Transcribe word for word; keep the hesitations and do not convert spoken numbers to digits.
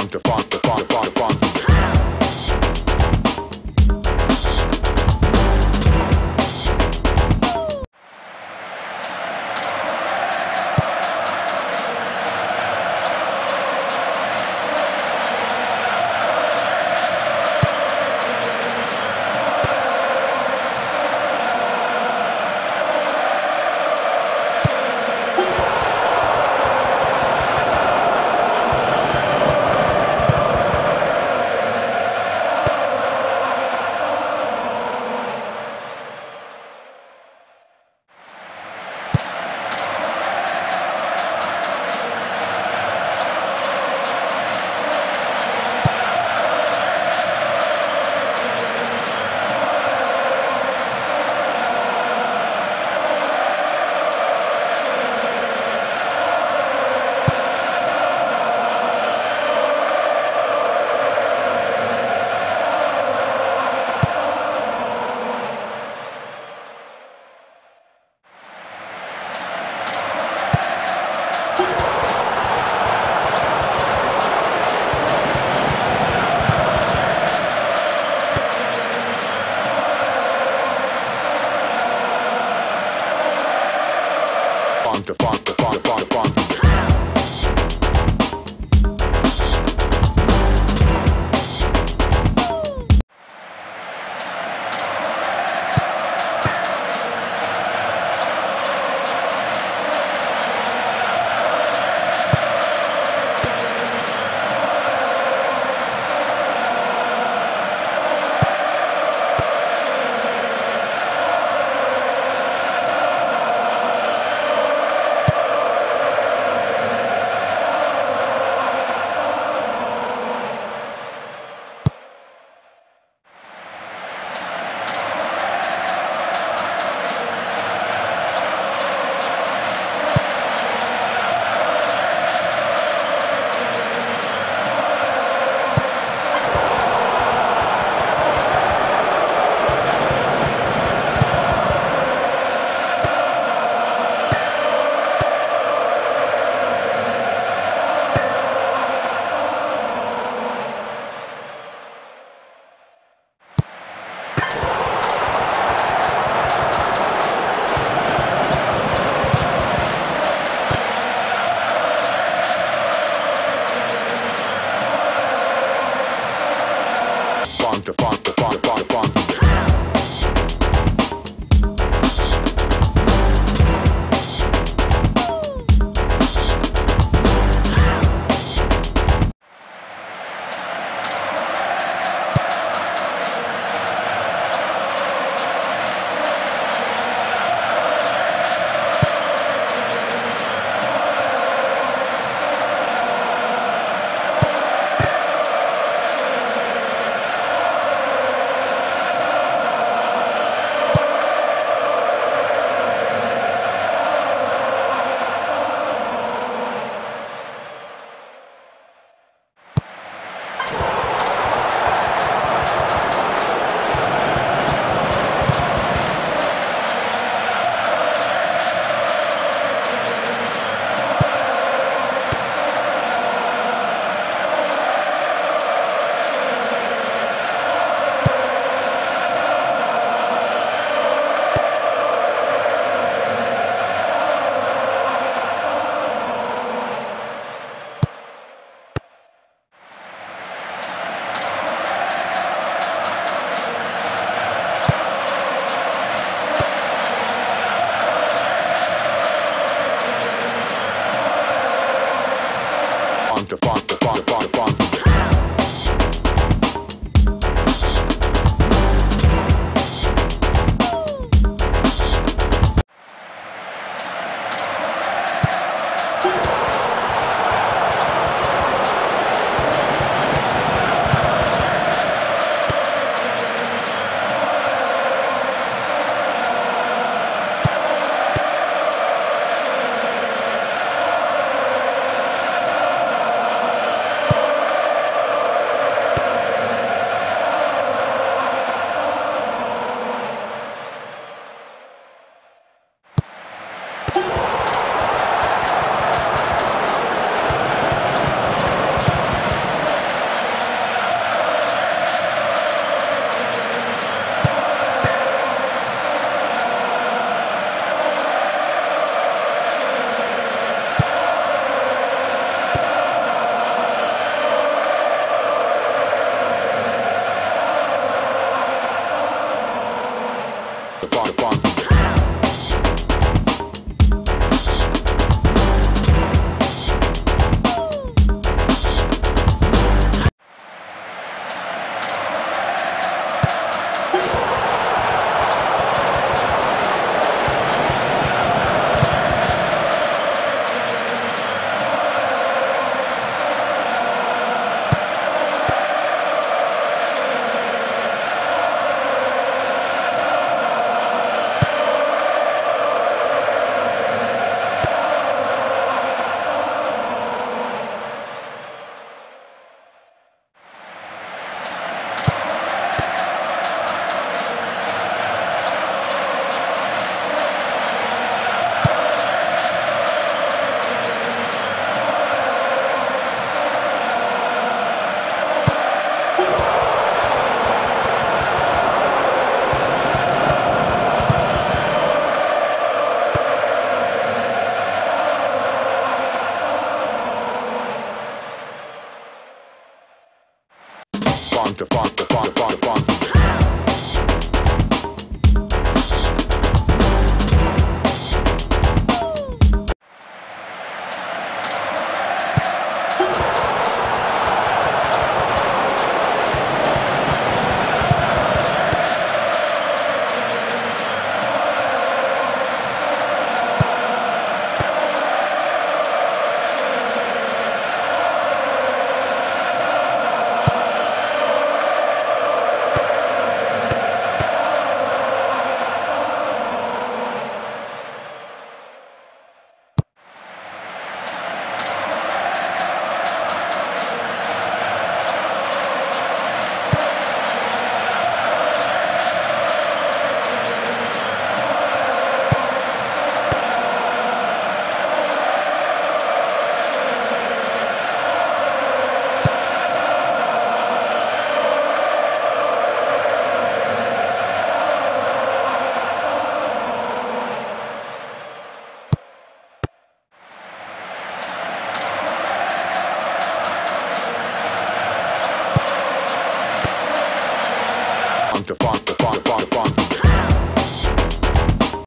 funk, the funk, the funk, the funk, the funk. The funk, the funk, the funk, the funk. The funk, the funk, the funk, the funk. The funk, the funk, the funk, the funk. the funk, the funk, the funk, the funk.